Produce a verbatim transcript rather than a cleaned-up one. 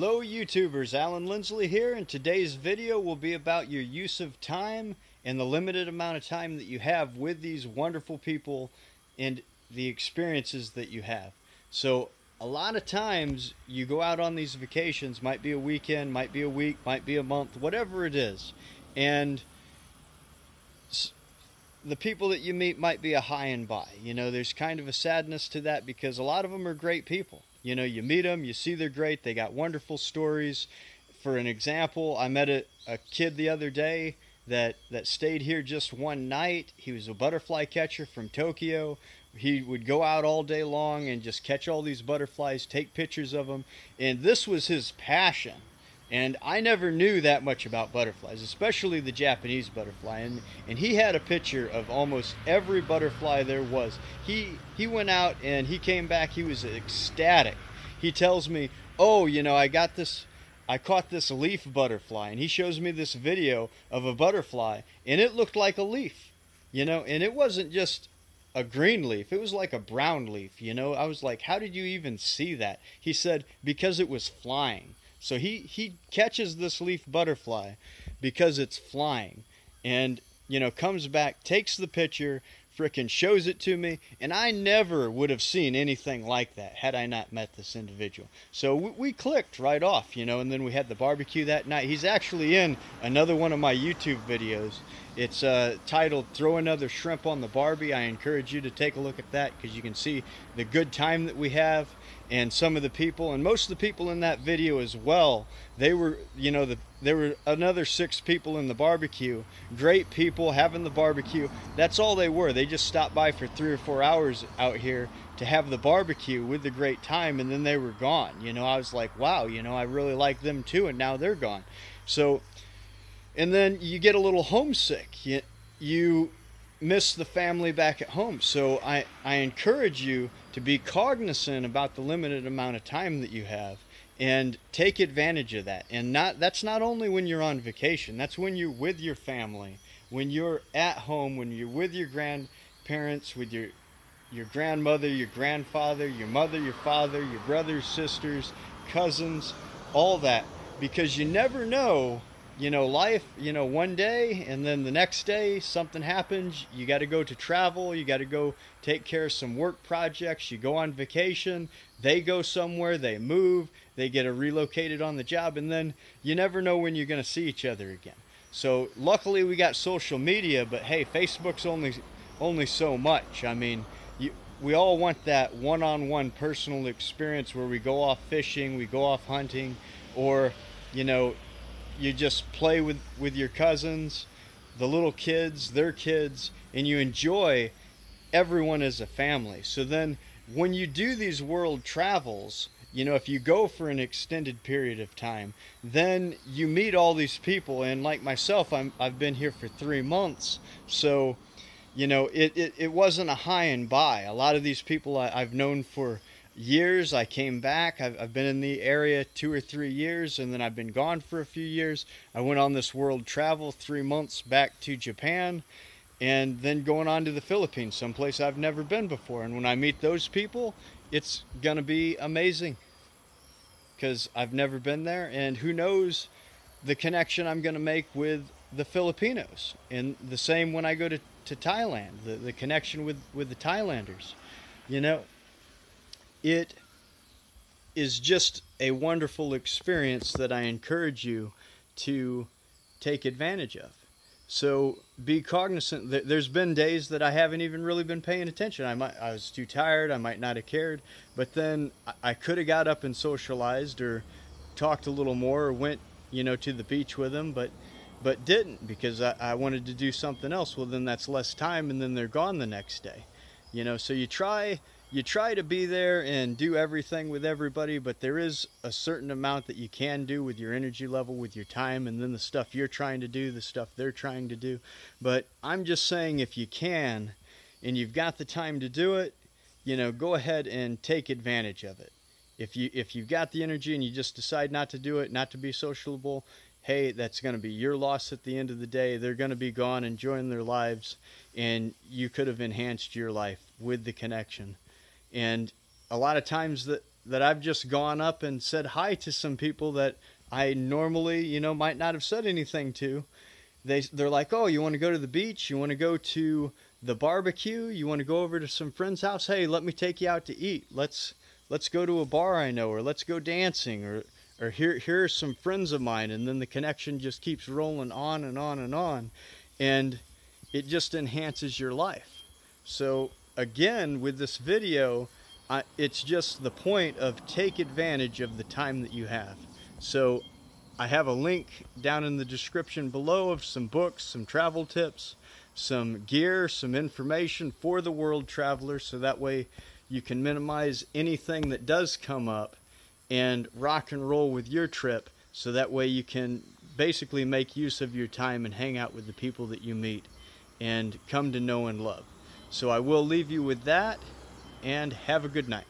Hello YouTubers, Alan Lindsley here, and today's video will be about your use of time and the limited amount of time that you have with these wonderful people and the experiences that you have. So a lot of times you go out on these vacations, might be a weekend, might be a week, might be a month, whatever it is, and the people that you meet might be a high and by. You know, there's kind of a sadness to that because a lot of them are great people. You know, you meet them, you see they're great, they got wonderful stories. For an example, I met a, a kid the other day that, that stayed here just one night. He was a butterfly catcher from Tokyo. He would go out all day long and just catch all these butterflies, take pictures of them. And this was his passion. And I never knew that much about butterflies, especially the Japanese butterfly. And, and he had a picture of almost every butterfly there was. He, he went out and he came back. He was ecstatic. He tells me, oh, you know, I got this, I caught this leaf butterfly. And he shows me this video of a butterfly, and it looked like a leaf, you know. And it wasn't just a green leaf. It was like a brown leaf, you know. I was like, how did you even see that? He said, because it was flying. So he, he catches this leaf butterfly because it's flying and, you know, comes back, takes the picture, frickin' shows it to me. And I never would have seen anything like that had I not met this individual. So we, we clicked right off, you know, and then we had the barbecue that night. He's actually in another one of my YouTube videos. It's uh, titled Throw Another Shrimp on the Barbie. I encourage you to take a look at that because you can see the good time that we have and some of the people, and most of the people in that video as well. They were, you know, the, there were another six people in the barbecue. Great people having the barbecue. That's all they were. They just stopped by for three or four hours out here to have the barbecue with the great time, and then they were gone. You know, I was like, wow, you know, I really like them too, and now they're gone. So... and then you get a little homesick. You, you miss the family back at home. So I, I encourage you to be cognizant about the limited amount of time that you have and take advantage of that. And not that's not only when you're on vacation. That's when you're with your family, when you're at home, when you're with your grandparents, with your, your grandmother, your grandfather, your mother, your father, your brothers, sisters, cousins, all that. Because you never know... You know, life, you know, one day and then the next day something happens. You got to go to travel. You got to go take care of some work projects. You go on vacation. They go somewhere. They move. They get relocated on the job. And then you never know when you're going to see each other again. So luckily we got social media. But, hey, Facebook's only only so much. I mean, you, we all want that one-on-one personal experience where we go off fishing, we go off hunting, or, you know, you just play with, with your cousins, the little kids, their kids, and you enjoy everyone as a family. So then when you do these world travels, you know, if you go for an extended period of time, then you meet all these people. And like myself, I'm, I've been here for three months. So, you know, it, it, it wasn't a high and by. A lot of these people I, I've known for years. I came back, I've, I've been in the area two or three years, and then I've been gone for a few years. I went on this world travel, three months back to Japan, and then going on to the Philippines, someplace I've never been before. And when I meet those people, it's gonna be amazing because I've never been there, and who knows the connection I'm gonna make with the Filipinos. And the same when I go to, to Thailand, the, the connection with, with the Thailanders, you know. It is just a wonderful experience that I encourage you to take advantage of. So be cognizant. There's been days that I haven't even really been paying attention. I, might, I was too tired. I might not have cared. But then I could have got up and socialized or talked a little more or went, you know, to the beach with them, but, but didn't because I, I wanted to do something else. Well, then that's less time, and then they're gone the next day. You know, so you try... You try to be there and do everything with everybody, but there is a certain amount that you can do with your energy level, with your time, and then the stuff you're trying to do, the stuff they're trying to do. But I'm just saying, if you can and you've got the time to do it, you know, go ahead and take advantage of it. If you if you've got the energy and you just decide not to do it, not to be sociable, hey, that's going to be your loss at the end of the day. They're going to be gone enjoying their lives, and you could have enhanced your life with the connection. And a lot of times the, that I've just gone up and said hi to some people that I normally, you know, might not have said anything to. They, they're like, oh, you want to go to the beach? You want to go to the barbecue? You want to go over to some friend's house? Hey, let me take you out to eat. Let's let's go to a bar I know, or let's go dancing, or or here here are some friends of mine. And then the connection just keeps rolling on and on and on, and it just enhances your life. So again, with this video, I, it's just the point of take advantage of the time that you have. So I have a link down in the description below of some books, some travel tips, some gear, some information for the world traveler, so that way you can minimize anything that does come up and rock and roll with your trip, so that way you can basically make use of your time and hang out with the people that you meet and come to know and love. So I will leave you with that, and have a good night.